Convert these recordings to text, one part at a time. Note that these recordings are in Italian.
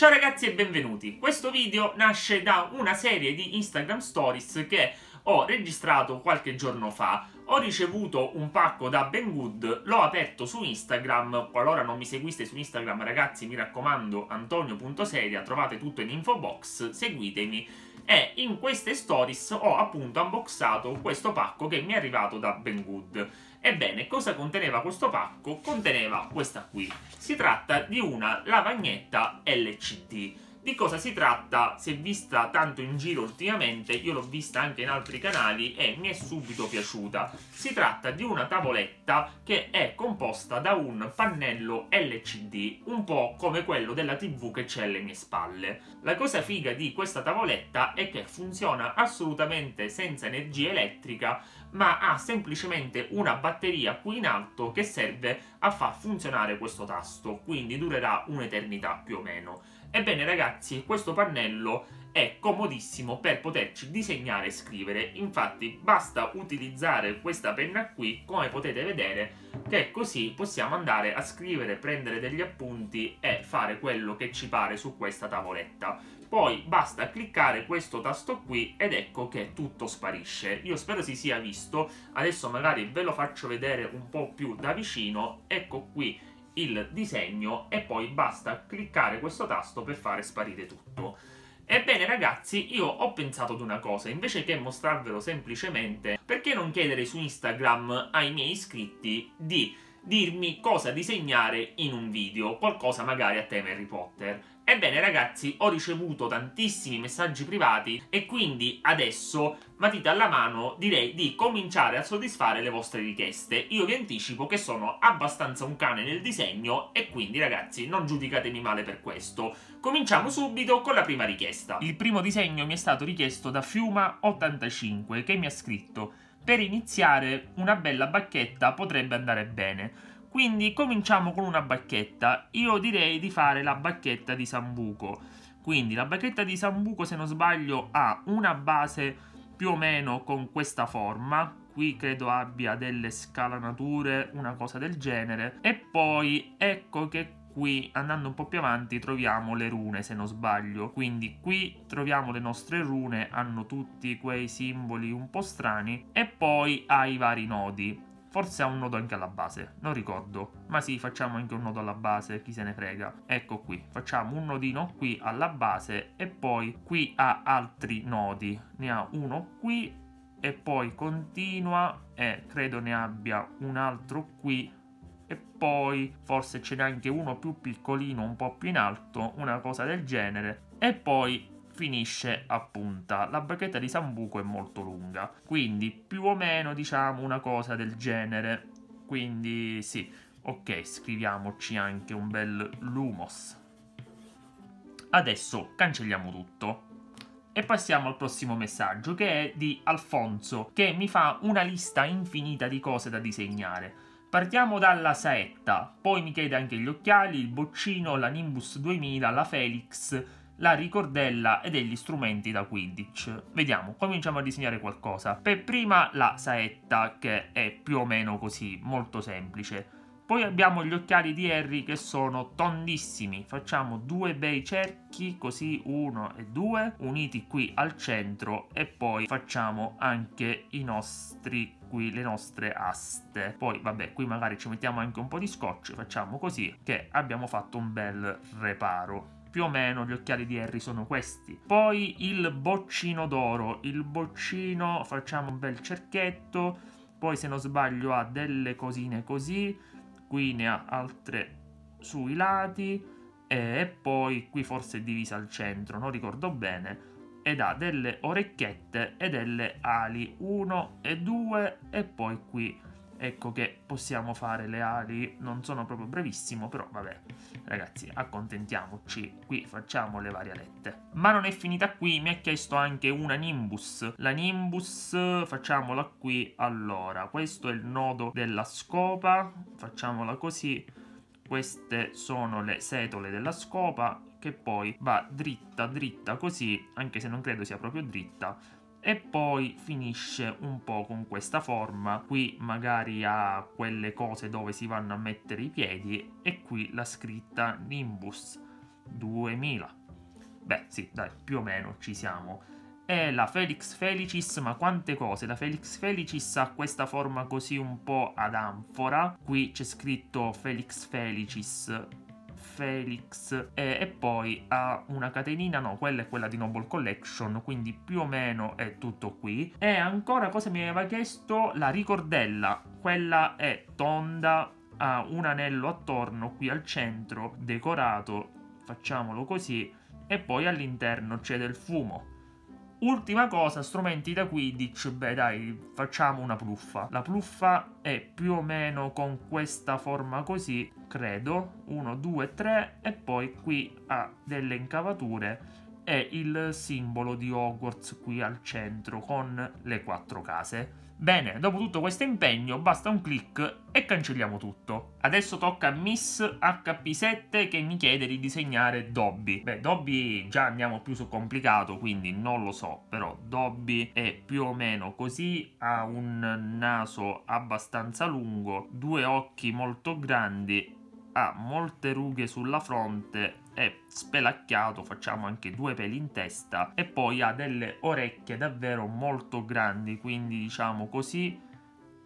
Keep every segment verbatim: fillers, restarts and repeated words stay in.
Ciao ragazzi e benvenuti. Questo video nasce da una serie di Instagram Stories che ho registrato qualche giorno fa. Ho ricevuto un pacco da Banggood, l'ho aperto su Instagram. Qualora non mi seguiste su Instagram, ragazzi, mi raccomando, Antonio.seria, trovate tutto in info box, seguitemi. E in queste stories ho appunto unboxato questo pacco che mi è arrivato da Banggood. Ebbene, cosa conteneva questo pacco? Conteneva questa qui. Si tratta di una lavagnetta L C D. Di cosa si tratta? Si è vista tanto in giro ultimamente, io l'ho vista anche in altri canali e mi è subito piaciuta. Si tratta di una tavoletta che è composta da un pannello L C D, un po' come quello della tivù che c'è alle mie spalle. La cosa figa di questa tavoletta è che funziona assolutamente senza energia elettrica, ma ha semplicemente una batteria qui in alto che serve a far funzionare questo tasto, quindi durerà un'eternità più o meno. Ebbene ragazzi, questo pannello è comodissimo per poterci disegnare e scrivere, infatti basta utilizzare questa penna qui, come potete vedere, che così possiamo andare a scrivere, prendere degli appunti e fare quello che ci pare su questa tavoletta. Poi basta cliccare questo tasto qui ed ecco che tutto sparisce. Io spero si sia visto, adesso magari ve lo faccio vedere un po' più da vicino. Ecco qui il disegno e poi basta cliccare questo tasto per fare sparire tutto. Ebbene ragazzi, io ho pensato ad una cosa, invece che mostrarvelo semplicemente, perché non chiedere su Instagram ai miei iscritti di dirmi cosa disegnare in un video, qualcosa magari a tema Harry Potter. Ebbene ragazzi, ho ricevuto tantissimi messaggi privati e quindi adesso, matita alla mano, direi di cominciare a soddisfare le vostre richieste. Io vi anticipo che sono abbastanza un cane nel disegno e quindi ragazzi non giudicatemi male per questo. Cominciamo subito con la prima richiesta. Il primo disegno mi è stato richiesto da Fiuma ottantacinque che mi ha scritto: per iniziare una bella bacchetta potrebbe andare bene. Quindi cominciamo con una bacchetta. Io direi di fare la bacchetta di Sambuco. Quindi la bacchetta di Sambuco, se non sbaglio, ha una base più o meno con questa forma. Qui credo abbia delle scalanature, una cosa del genere. E poi ecco che qui, andando un po' più avanti, troviamo le rune, se non sbaglio. Quindi qui troviamo le nostre rune, hanno tutti quei simboli un po' strani. E poi ha i vari nodi. Forse ha un nodo anche alla base, non ricordo. Ma sì, facciamo anche un nodo alla base, chi se ne frega. Ecco qui, facciamo un nodino qui alla base e poi qui ha altri nodi. Ne ha uno qui e poi continua e credo ne abbia un altro qui. E poi forse ce n'è anche uno più piccolino, un po' più in alto, una cosa del genere. E poi finisce a punta. La bacchetta di Sambuco è molto lunga, quindi più o meno diciamo una cosa del genere. Quindi sì, ok, scriviamoci anche un bel Lumos. Adesso cancelliamo tutto. E passiamo al prossimo messaggio che è di Alfonso, che mi fa una lista infinita di cose da disegnare. Partiamo dalla Saetta, poi mi chiede anche gli occhiali, il boccino, la Nimbus duemila, la Felix, la ricordella e degli strumenti da Quidditch. Vediamo, cominciamo a disegnare qualcosa. Per prima la Saetta, che è più o meno così, molto semplice. Poi abbiamo gli occhiali di Harry che sono tondissimi. Facciamo due bei cerchi, così uno e due, uniti qui al centro e poi facciamo anche i nostri qui le nostre aste. Poi vabbè, qui magari ci mettiamo anche un po' di scotch, facciamo così che abbiamo fatto un bel reparo. Più o meno gli occhiali di Harry sono questi. Poi il boccino d'oro, il boccino facciamo un bel cerchietto, poi se non sbaglio ha delle cosine così, qui ne ha altre sui lati e poi qui forse è divisa al centro, non ricordo bene. Ed ha delle orecchiette e delle ali, uno e due, e poi qui ecco che possiamo fare le ali. Non sono proprio bravissimo, però vabbè ragazzi, accontentiamoci. Qui facciamo le varie alette, ma non è finita qui, mi ha chiesto anche una Nimbus. La Nimbus facciamola qui. Allora, questo è il nodo della scopa, facciamola così. Queste sono le setole della scopa, che poi va dritta dritta così, anche se non credo sia proprio dritta, e poi finisce un po' con questa forma. Qui magari ha quelle cose dove si vanno a mettere i piedi e qui la scritta Nimbus. duemila. Beh, sì, dai, più o meno ci siamo. È la Felix Felicis, ma quante cose! La Felix Felicis ha questa forma così un po' ad anfora. Qui c'è scritto Felix Felicis, Felix, e, e poi ha una catenina, no, quella è quella di Noble Collection, quindi più o meno è tutto qui. E ancora, cosa mi aveva chiesto? La ricordella, quella è tonda, ha un anello attorno qui al centro, decorato, facciamolo così, e poi all'interno c'è del fumo. Ultima cosa, strumenti da Quidditch, beh dai, facciamo una pluffa. La pluffa è più o meno con questa forma così, credo, uno, due, tre, e poi qui ha delle incavature e il simbolo di Hogwarts qui al centro con le quattro case. Bene, dopo tutto questo impegno basta un clic e cancelliamo tutto. Adesso tocca a Miss H P sette che mi chiede di disegnare Dobby. Beh, Dobby già andiamo più su complicato, quindi non lo so, però Dobby è più o meno così, ha un naso abbastanza lungo, due occhi molto grandi, ha molte rughe sulla fronte, è spelacchiato, facciamo anche due peli in testa, e poi ha delle orecchie davvero molto grandi, quindi diciamo così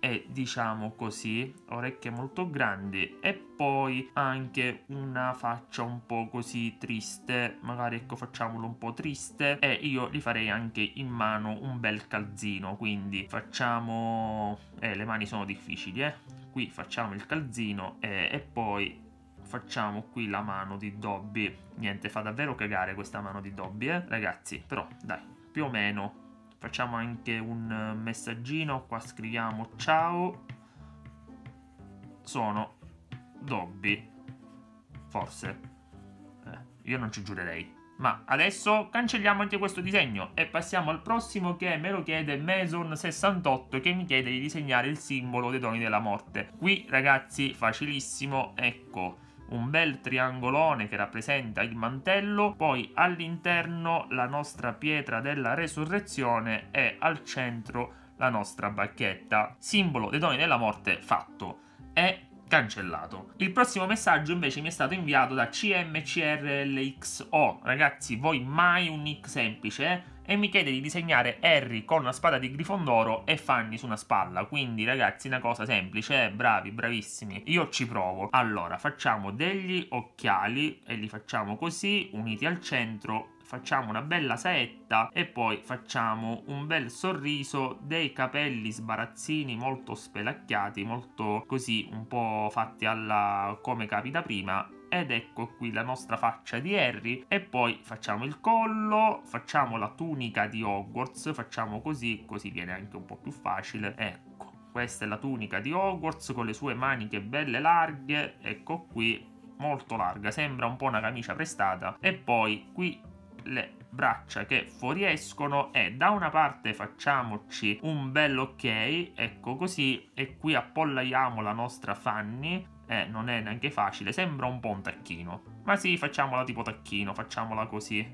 e diciamo così, orecchie molto grandi, e poi anche una faccia un po' così triste, magari, ecco, facciamolo un po' triste, e io gli farei anche in mano un bel calzino, quindi facciamo... eh, le mani sono difficili, eh? Qui facciamo il calzino e, e poi facciamo qui la mano di Dobby. Niente, fa davvero cagare questa mano di Dobby, eh? Ragazzi, però dai, più o meno. Facciamo anche un messaggino, qua scriviamo ciao, sono Dobby, forse, eh, io non ci giurerei. Ma adesso cancelliamo anche questo disegno e passiamo al prossimo che me lo chiede Mason sessantotto, che mi chiede di disegnare il simbolo dei doni della morte. Qui ragazzi, facilissimo, ecco, un bel triangolone che rappresenta il mantello, poi all'interno la nostra pietra della resurrezione e al centro la nostra bacchetta. Simbolo dei doni della morte fatto e cancellato. Il prossimo messaggio invece mi è stato inviato da c m c r l x o. Ragazzi, voi mai un nick semplice, eh? E mi chiede di disegnare Harry con una spada di Grifondoro e Fanny su una spalla. Quindi ragazzi, una cosa semplice, eh? Bravi, bravissimi. Io ci provo. Allora, facciamo degli occhiali e li facciamo così, uniti al centro. Facciamo una bella saetta e poi facciamo un bel sorriso, dei capelli sbarazzini molto spelacchiati, molto così un po' fatti alla come capita prima. Ed ecco qui la nostra faccia di Harry, e poi facciamo il collo, facciamo la tunica di Hogwarts, facciamo così, così viene anche un po' più facile. Ecco, questa è la tunica di Hogwarts con le sue maniche belle larghe, ecco qui, molto larga, sembra un po' una camicia prestata, e poi qui le braccia che fuoriescono, e da una parte facciamoci un bel ok, ecco così, e qui appollaiamo la nostra Fanny. Eh, non è neanche facile, sembra un po' un tacchino, ma sì, facciamola tipo tacchino, facciamola così,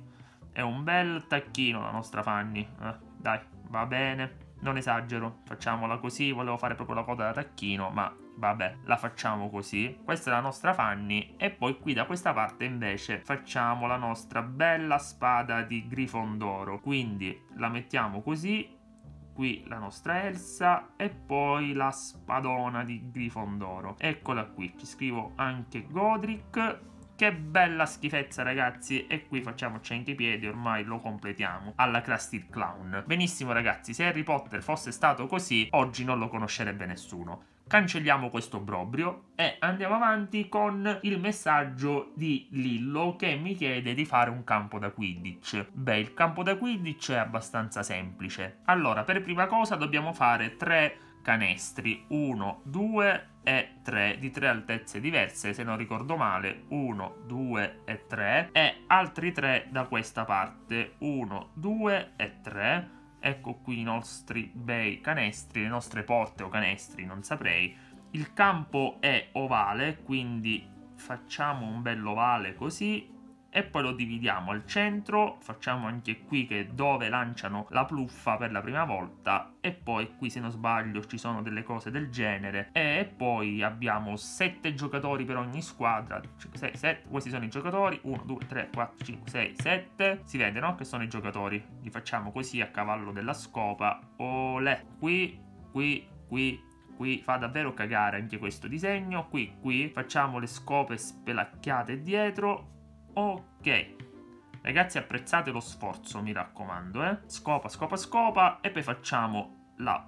è un bel tacchino la nostra Fanny, eh, dai, va bene, non esagero, facciamola così, volevo fare proprio la coda da tacchino, ma vabbè, la facciamo così. Questa è la nostra Fanny, e poi qui da questa parte invece facciamo la nostra bella spada di Grifondoro, quindi la mettiamo così, qui la nostra Elsa e poi la spadona di Grifondoro, eccola qui, ci scrivo anche Godric. Che bella schifezza ragazzi, e qui facciamoci anche i piedi, ormai lo completiamo alla Krusty il Clown. Benissimo ragazzi, se Harry Potter fosse stato così oggi non lo conoscerebbe nessuno. Cancelliamo questo obbrobrio e andiamo avanti con il messaggio di Lillo che mi chiede di fare un campo da Quidditch. Beh, il campo da Quidditch è abbastanza semplice. Allora, per prima cosa dobbiamo fare tre canestri, uno, due e tre, di tre altezze diverse, se non ricordo male, uno, due e tre, e altri tre da questa parte, uno, due e tre. Ecco qui i nostri bei canestri, le nostre porte o canestri, non saprei. Il campo è ovale, quindi facciamo un bel ovale così, e poi lo dividiamo al centro, facciamo anche qui che è dove lanciano la pluffa per la prima volta, e poi qui se non sbaglio ci sono delle cose del genere, e poi abbiamo sette giocatori per ogni squadra, cinque, sei, sette, questi sono i giocatori, uno, due, tre, quattro, cinque, sei, sette, si vede no? Che sono i giocatori, li facciamo così a cavallo della scopa, olè, qui, qui, qui, qui fa davvero cagare anche questo disegno, qui, qui, facciamo le scope spelacchiate dietro. Ok, ragazzi, apprezzate lo sforzo, mi raccomando, eh? Scopa, scopa, scopa, e poi facciamo la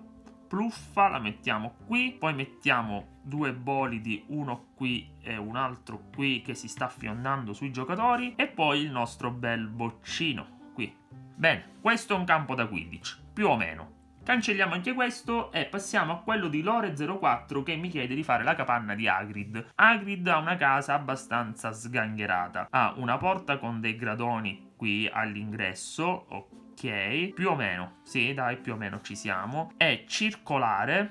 pluffa, la mettiamo qui, poi mettiamo due bolidi, uno qui e un altro qui che si sta fiondando sui giocatori, e poi il nostro bel boccino qui. Bene, questo è un campo da Quidditch, più o meno. Cancelliamo anche questo e passiamo a quello di Lore zero quattro che mi chiede di fare la capanna di Hagrid. Hagrid ha una casa abbastanza sgangherata, ha una porta con dei gradoni qui all'ingresso, ok, più o meno, sì dai più o meno ci siamo, è circolare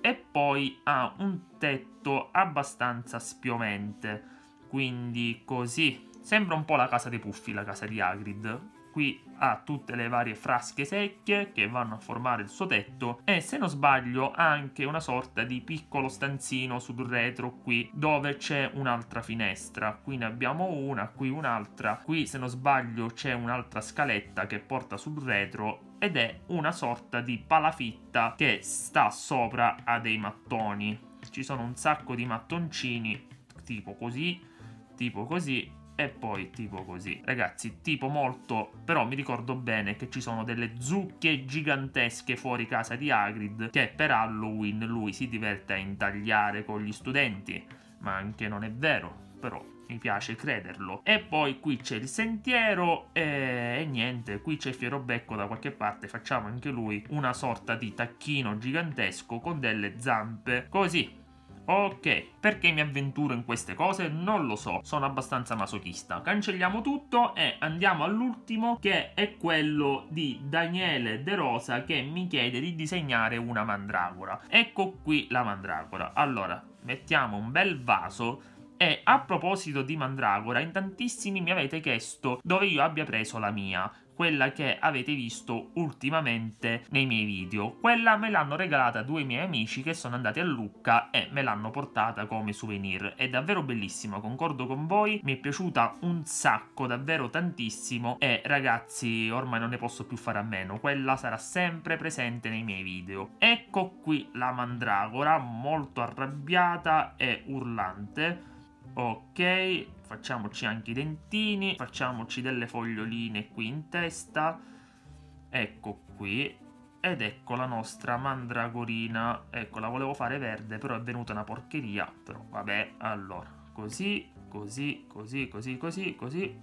e poi ha un tetto abbastanza spiomente, quindi così, sembra un po' la casa dei puffi la casa di Hagrid. Qui ha tutte le varie frasche secche che vanno a formare il suo tetto e se non sbaglio ha anche una sorta di piccolo stanzino sul retro qui dove c'è un'altra finestra, qui ne abbiamo una, qui un'altra, qui se non sbaglio c'è un'altra scaletta che porta sul retro ed è una sorta di palafitta che sta sopra a dei mattoni, ci sono un sacco di mattoncini tipo così, tipo così e poi tipo così, ragazzi, tipo molto, però mi ricordo bene che ci sono delle zucche gigantesche fuori casa di Hagrid che per Halloween lui si diverte a intagliare con gli studenti, ma anche non è vero, però mi piace crederlo. E poi qui c'è il sentiero e, e niente, qui c'è Fierobecco da qualche parte, facciamo anche lui una sorta di tacchino gigantesco con delle zampe così. Ok, perché mi avventuro in queste cose? Non lo so, sono abbastanza masochista. Cancelliamo tutto e andiamo all'ultimo che è quello di Daniele De Rosa che mi chiede di disegnare una mandragora. Ecco qui la mandragora. Allora, mettiamo un bel vaso e a proposito di mandragora, in tantissimi mi avete chiesto dove io abbia preso la mia. Quella che avete visto ultimamente nei miei video. Quella me l'hanno regalata due miei amici che sono andati a Lucca e me l'hanno portata come souvenir. È davvero bellissima, concordo con voi, mi è piaciuta un sacco, davvero tantissimo e ragazzi ormai non ne posso più fare a meno, quella sarà sempre presente nei miei video. Ecco qui la mandragora, molto arrabbiata e urlante. Ok, facciamoci anche i dentini, facciamoci delle foglioline qui in testa, ecco qui, ed ecco la nostra mandragorina, ecco la volevo fare verde però è venuta una porcheria, però vabbè, allora, così, così, così, così, così, così,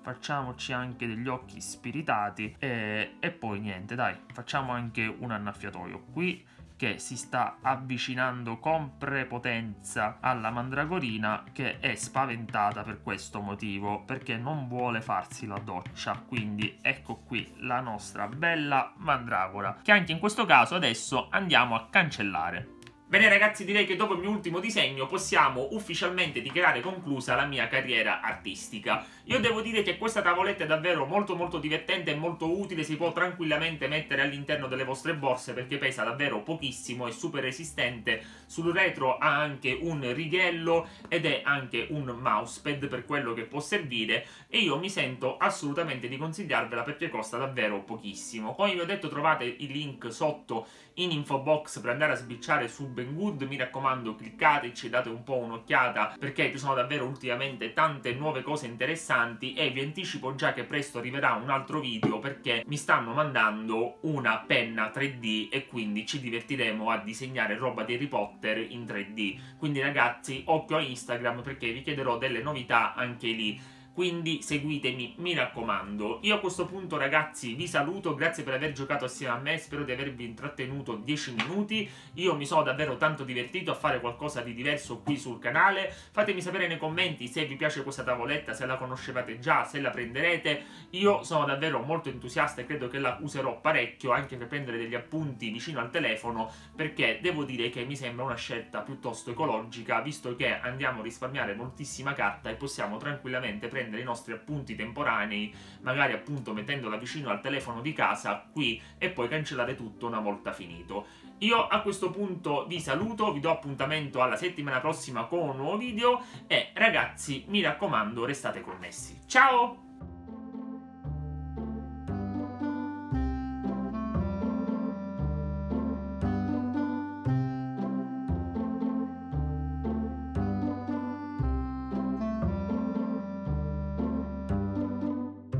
facciamoci anche degli occhi spiritati e, e poi niente, dai, facciamo anche un annaffiatoio qui, che si sta avvicinando con prepotenza alla mandragorina che è spaventata per questo motivo, perché non vuole farsi la doccia, quindi ecco qui la nostra bella mandragora, che anche in questo caso adesso andiamo a cancellare. Bene ragazzi, direi che dopo il mio ultimo disegno possiamo ufficialmente dichiarare conclusa la mia carriera artistica. Io devo dire che questa tavoletta è davvero molto molto divertente e molto utile, si può tranquillamente mettere all'interno delle vostre borse perché pesa davvero pochissimo, è super resistente, sul retro ha anche un righello ed è anche un mousepad per quello che può servire e io mi sento assolutamente di consigliarvela perché costa davvero pochissimo. Come vi ho detto trovate i link sotto in info box per andare a sbicciare su Banggood, mi raccomando cliccateci, date un po' un'occhiata perché ci sono davvero ultimamente tante nuove cose interessanti e vi anticipo già che presto arriverà un altro video perché mi stanno mandando una penna tre D e quindi ci divertiremo a disegnare roba di Harry Potter in tre D, quindi ragazzi occhio a Instagram perché vi chiederò delle novità anche lì. Quindi seguitemi, mi raccomando. Io a questo punto ragazzi vi saluto, grazie per aver giocato assieme a me, spero di avervi intrattenuto dieci minuti, io mi sono davvero tanto divertito a fare qualcosa di diverso qui sul canale, fatemi sapere nei commenti se vi piace questa tavoletta, se la conoscevate già, se la prenderete, io sono davvero molto entusiasta e credo che la userò parecchio anche per prendere degli appunti vicino al telefono, perché devo dire che mi sembra una scelta piuttosto ecologica, visto che andiamo a risparmiare moltissima carta e possiamo tranquillamente prendere prendere i nostri appunti temporanei, magari appunto mettendola vicino al telefono di casa qui, e poi cancellare tutto una volta finito. Io a questo punto vi saluto, vi do appuntamento alla settimana prossima con un nuovo video e ragazzi, mi raccomando, restate connessi. Ciao!